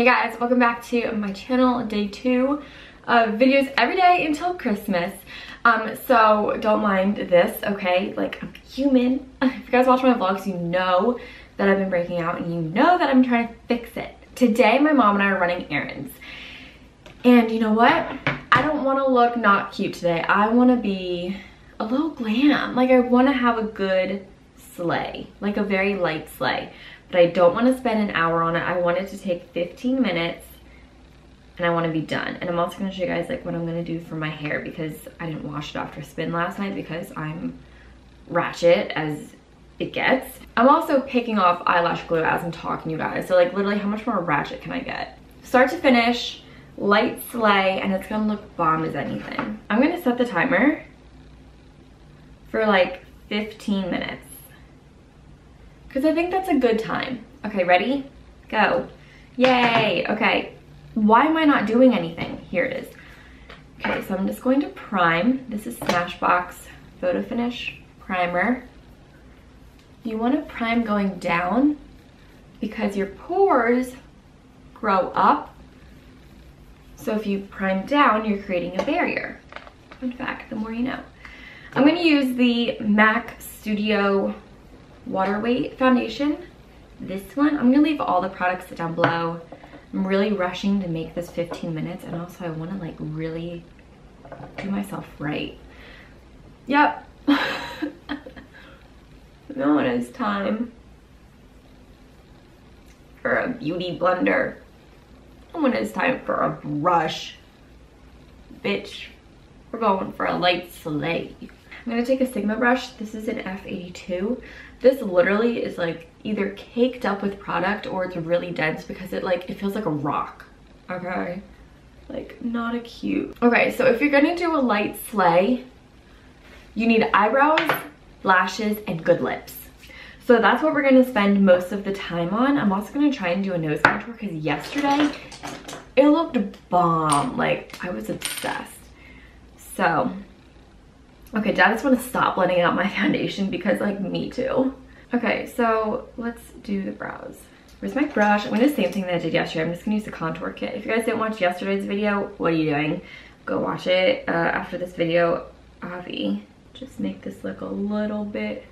Hey guys, welcome back to my channel. Day 2 of videos every day until Christmas. So don't mind this, okay? Like, I'm human. If you guys watch my vlogs, you know that I've been breaking out and you know that I'm trying to fix it. Today, my mom and I are running errands. And you know what? I don't want to look not cute today. I want to be a little glam. Like, I want to have a good sleigh, like a very light sleigh. But I don't want to spend an hour on it. I want it to take 15 minutes and I want to be done. And I'm also going to show you guys like what I'm going to do for my hair because I didn't wash it after a spin last night because I'm ratchet as it gets. I'm also picking off eyelash glue as I'm talking to you guys. So like literally how much more ratchet can I get? Start to finish, light sleigh, and it's going to look bomb as anything. I'm going to set the timer for like 15 minutes. Because I think that's a good time. Okay, ready? Go. Yay. Okay. Why am I not doing anything? Here it is. Okay, so I'm just going to prime. This is Smashbox Photo Finish Primer. You want to prime going down because your pores grow up. So if you prime down, you're creating a barrier. In fact, the more you know. I'm going to use the MAC Studio Waterweight foundation, this one. I'm gonna leave all the products down below. I'm really rushing to make this 15 minutes and also I want to like really do myself right. Yep. Now it is time for a beauty blender. Now it is time for a brush. Bitch, we're going for a light sleigh. I'm gonna take a Sigma brush. This is an F82. This literally is like either caked up with product or it's really dense because it like, it feels like a rock, okay? Like not a cute. Okay, so if you're gonna do a light sleigh, you need eyebrows, lashes, and good lips. So that's what we're gonna spend most of the time on. I'm also gonna try and do a nose contour because yesterday it looked bomb. Like I was obsessed, so. Okay, I just want to stop blending out my foundation because like me too. Okay, so let's do the brows. Where's my brush? I'm gonna do the same thing that I did yesterday. I'm just gonna use the contour kit. If you guys didn't watch yesterday's video, what are you doing? Go watch it after this video, Avi. Just make this look a little bit.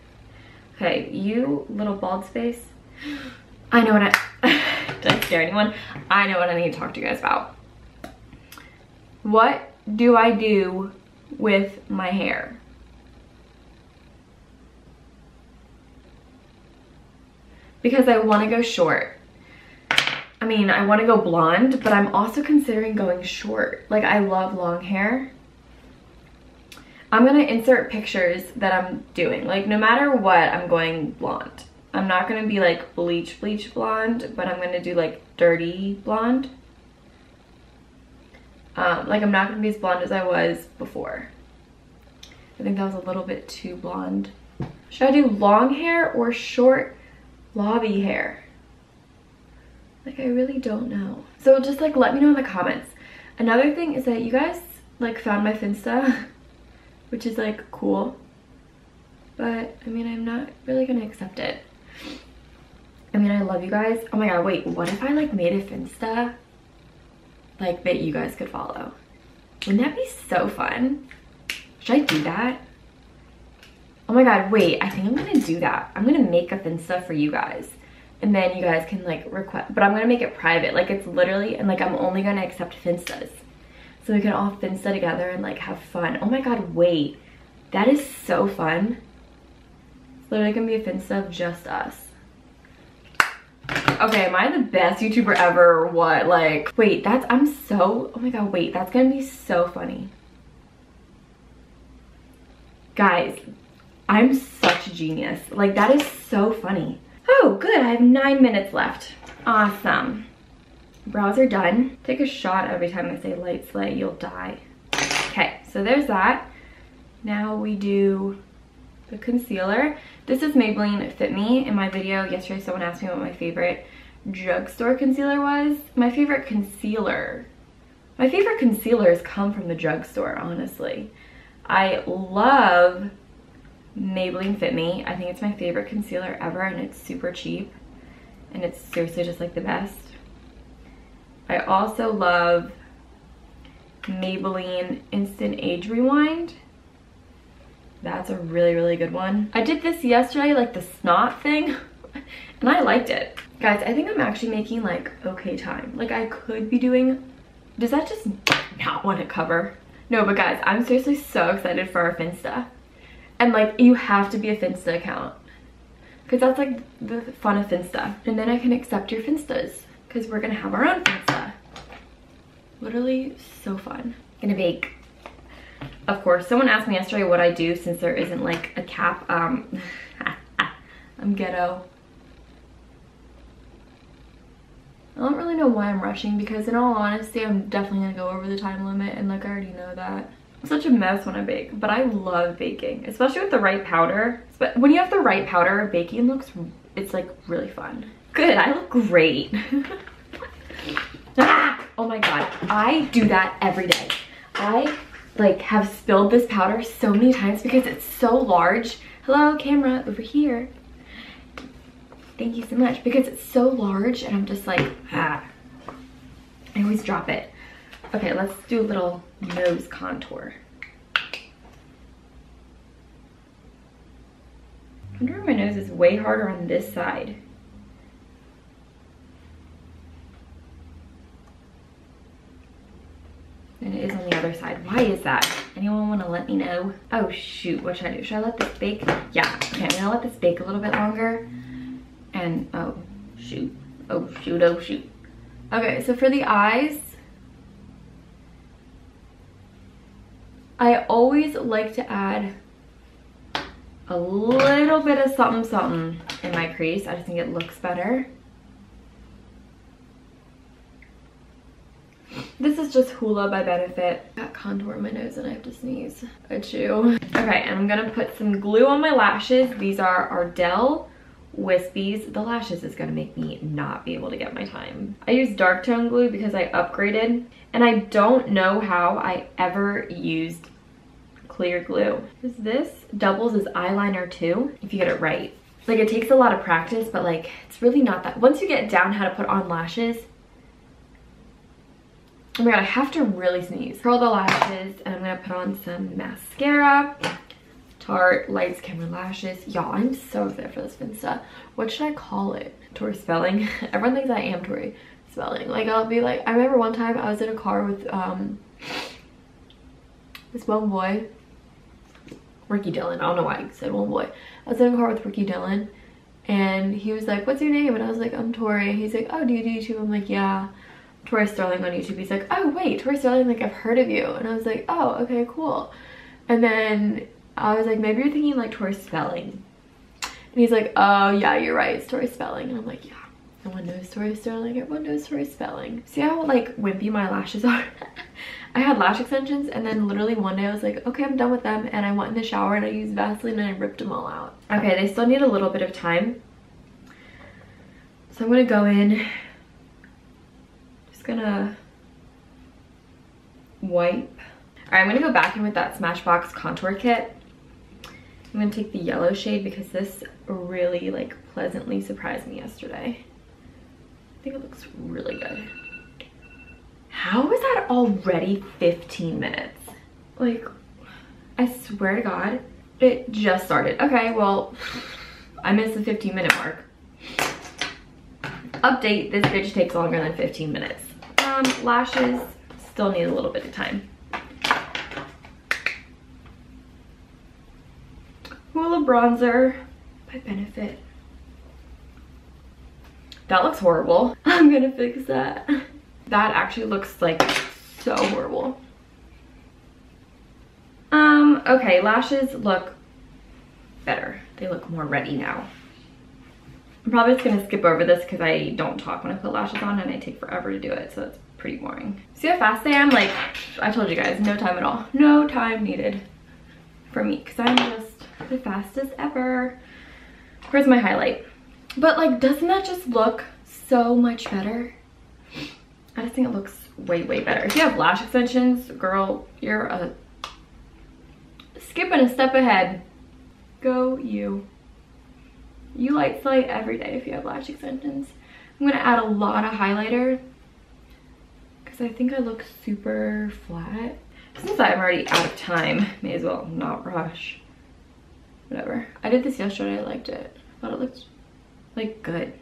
Okay, you little bald space. I know what I, did I scare anyone? I know what I need to talk to you guys about. What do I do with my hair? Because I want to go short. I mean, I want to go blonde, but I'm also considering going short. Like, I love long hair. I'm going to insert pictures that I'm doing. Like, no matter what, I'm going blonde. I'm not going to be like bleach blonde, but I'm going to do like dirty blonde. Like, I'm not gonna be as blonde as I was before. I think that was a little bit too blonde. Should I do long hair or short lobby hair? Like, I really don't know. So just like let me know in the comments. Another thing is that you guys like found my Finsta, which is like cool, but I mean, I'm not really gonna accept it. I mean, I love you guys. Oh my god, wait, what if I like made a Finsta like that you guys could follow? Wouldn't that be so fun? Should I do that? Oh my god, wait, I think I'm gonna do that. I'm gonna make a Finsta for you guys and then you guys can like request, but I'm gonna make it private. Like, it's literally, and like I'm only gonna accept Finstas so we can all Finsta together and like have fun. Oh my god, wait, that is so fun. It's literally gonna be a Finsta of just us. Okay, am I the best YouTuber ever or what? Like, wait, that's, I'm so, oh my god, wait, that's gonna be so funny. Guys, I'm such a genius. Like, that is so funny. Oh, good, I have 9 minutes left. Awesome. Brows are done. Take a shot every time I say light sleigh, you'll die. Okay, so there's that. Now we do the concealer. This is Maybelline Fit Me. In my video yesterday, someone asked me what my favorite drugstore concealer was. My favorite concealers come from the drugstore, honestly. I love Maybelline Fit Me. I think it's my favorite concealer ever and it's super cheap and it's seriously just like the best. I also love Maybelline Instant Age Rewind. That's a really, really good one. I did this yesterday, like the snot thing, and I liked it. Guys, I think I'm actually making like okay time. Like I could be doing, does that just not want to cover? No, but guys, I'm seriously so excited for our Finsta. And like, you have to be a Finsta account, because that's like the fun of Finsta. And then I can accept your Finstas, because we're going to have our own Finsta. Literally so fun. Gonna bake. Of course, someone asked me yesterday what I do since there isn't like a cap. I'm ghetto. I don't really know why I'm rushing, because in all honesty, I'm definitely gonna go over the time limit, and like I already know that. I'm such a mess when I bake, but I love baking, especially with the right powder. But when you have the right powder, baking looks, it's like really fun. Good, I look great. Oh my god, I do that every day. I like have spilled this powder so many times because it's so large. Hello, camera, over here. Thank you so much. Because it's so large and I'm just like, I always drop it. Okay, let's do a little nose contour. I wonder if my nose is way harder on this side. And it is on the other side. Why is that? Anyone want to let me know? Oh shoot, what should I do? Should I let this bake? Yeah, okay, I'm gonna let this bake a little bit longer. And oh shoot, oh shoot, oh shoot. Okay, so for the eyes, I always like to add a little bit of something something in my crease. I just think it looks better. This is just Hoola by Benefit. I got contour in my nose and I have to sneeze. Achoo. Okay, and I'm gonna put some glue on my lashes. These are Ardell Wispies. The lashes is gonna make me not be able to get my time. I use dark tone glue because I upgraded, and I don't know how I ever used clear glue. This doubles as eyeliner too, if you get it right. Like it takes a lot of practice, but like it's really not that. Once you get down how to put on lashes, oh my god, I have to really sneeze. Curl the lashes, and I'm gonna put on some mascara. Tarte Lights Camera Lashes. Y'all, I'm so excited for this Finsta. What should I call it? Tori Spelling. Everyone thinks I am Tori Spelling. Like, I'll be like, I remember one time I was in a car with this one boy, Ricky Dillon. I don't know why I said one boy. I was in a car with Ricky Dillon, and he was like, what's your name? And I was like, I'm Tori. He's like, oh, do you do YouTube? I'm like, yeah. Tori Sterling on YouTube. He's like, oh wait, Tori Sterling, like I've heard of you. And I was like, oh, okay, cool. And then I was like, maybe you're thinking like Tori Spelling. And he's like, oh yeah, you're right, it's Tori Spelling. And I'm like, yeah, no one knows Tori Sterling, everyone knows Tori Spelling. See how like wimpy my lashes are? I had lash extensions, and then literally one day I was like, okay, I'm done with them, and I went in the shower and I used Vaseline and I ripped them all out. Okay, they still need a little bit of time. So I'm gonna go in, gonna wipe. All right, I'm gonna go back in with that Smashbox contour kit. I'm gonna take the yellow shade because this really like pleasantly surprised me yesterday. I think it looks really good. How is that already 15 minutes? Like, I swear to God, it just started. Okay, well, I missed the 15-minute mark. Update, this bitch takes longer than 15 minutes. Lashes still need a little bit of time. Hoola bronzer by Benefit. That looks horrible. I'm gonna fix that. That actually looks like so horrible. Okay, lashes look better. They look more ready now. I'm probably just gonna skip over this because I don't talk when I put lashes on and I take forever to do it, so it's pretty boring. See how fast I am? Like, I told you guys, no time at all. No time needed for me because I'm just the fastest ever. Where's my highlight? But like, doesn't that just look so much better? I just think it looks way, way better. If you have lash extensions, girl, you're a skipping a step ahead. Go you. You light slay every day if you have lash extensions. I'm gonna add a lot of highlighter because I think I look super flat. Since I'm already out of time, may as well not rush. Whatever. I did this yesterday. I liked it. I thought it looked like good.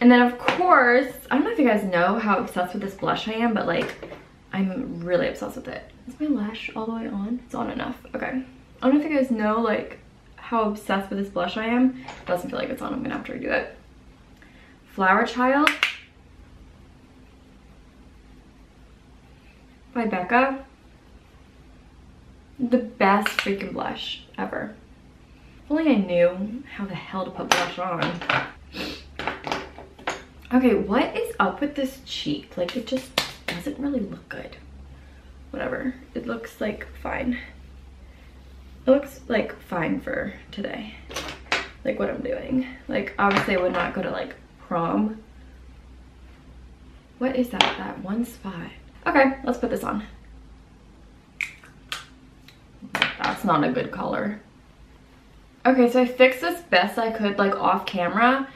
And then of course, I don't know if you guys know how obsessed with this blush I am, but like I'm really obsessed with it. Is my lash all the way on? It's on enough. Okay. I don't know if you guys know like how obsessed with this blush I am. It doesn't feel like it's on. I'm gonna have to redo it. Flower Child by Becca. The best freaking blush ever. If only I knew how the hell to put blush on. Okay, what is up with this cheek? Like, it just doesn't really look good. Whatever. It looks like fine. It looks like fine for today. Like what I'm doing. Like, obviously I would not go to like prom. What is that? That one spot. Okay, let's put this on. That's not a good color. Okay, so I fixed this best I could like off camera,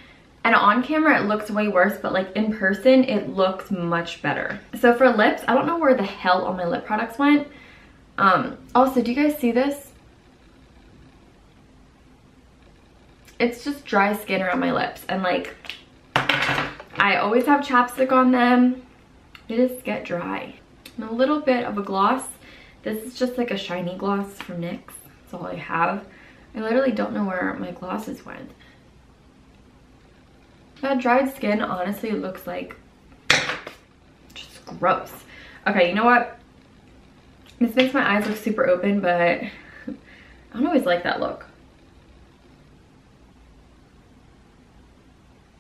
and on camera it looks way worse, but like in person it looks much better. So for lips, I don't know where the hell all my lip products went. Also, do you guys see this? It's just dry skin around my lips, and like I always have chapstick on them. They just get dry. And a little bit of a gloss. This is just like a shiny gloss from NYX. That's all I have. I literally don't know where my glosses went. That dried skin honestly looks like just gross. Okay, you know what? This makes my eyes look super open, but I don't always like that look.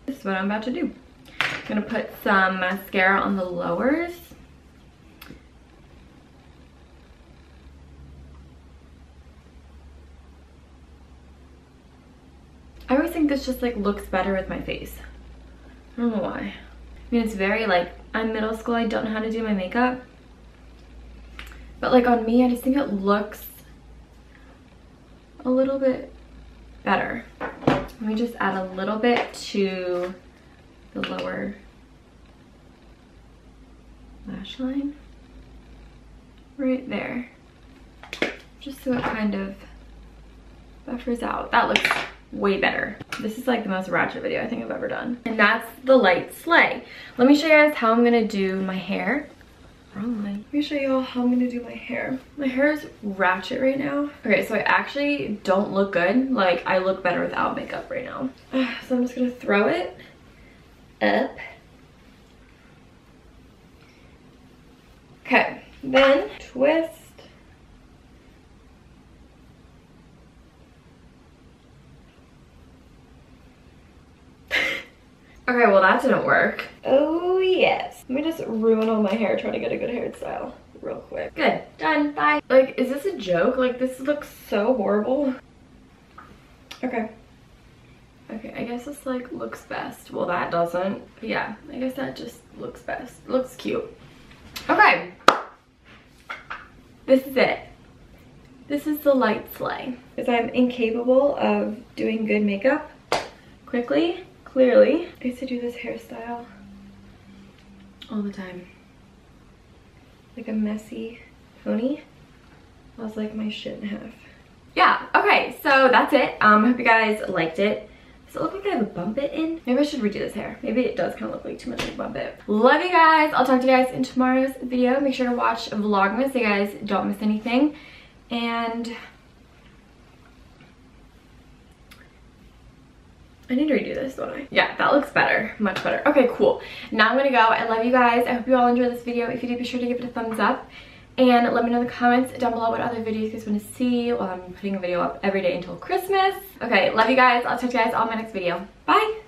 This is what I'm about to do. I'm gonna put some mascara on the lowers. I always think this just like looks better with my face. I don't know why. I mean, it's very like, I'm middle school, I don't know how to do my makeup. But like on me, I just think it looks a little bit better. Let me just add a little bit to the lower lash line. Right there. Just so it kind of buffers out. That looks way better. This is like the most ratchet video I think I've ever done. And that's the light sleigh. Let me show you guys how I'm gonna do my hair. Wrong line. Let me show you all how I'm gonna do my hair. My hair is ratchet right now. Okay, so I actually don't look good. Like, I look better without makeup right now. So I'm just gonna throw it up. Okay, then twist. Okay, well that didn't work. Oh yes. Let me just ruin all my hair trying to get a good hairstyle real quick. Good. Done. Bye. Like, is this a joke? Like, this looks so horrible. Okay. Okay, I guess this like looks best. Well, that doesn't. Yeah, I guess that just looks best. Looks cute. Okay. This is it. This is the light sleigh. Because I'm incapable of doing good makeup quickly. Clearly, I used to do this hairstyle all the time. Like a messy pony. I was like, my shit in half. Yeah, okay, so that's it. I hope you guys liked it. Does it look like I have a bump it in? Maybe I should redo this hair. Maybe it does kind of look like too much of a bump it. Love you guys. I'll talk to you guys in tomorrow's video. Make sure to watch Vlogmas so you guys don't miss anything. And I need to redo this, don't I? Yeah, that looks better. Much better. Okay, cool. Now I'm gonna go. I love you guys. I hope you all enjoyed this video. If you did, be sure to give it a thumbs up. And let me know in the comments down below what other videos you guys want to see. Well, I'm putting a video up every day until Christmas. Okay, love you guys. I'll talk to you guys on my next video. Bye!